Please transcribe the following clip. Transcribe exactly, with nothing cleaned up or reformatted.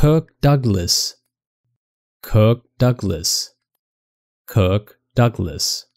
Kirk Douglas, Kirk Douglas, Kirk Douglas.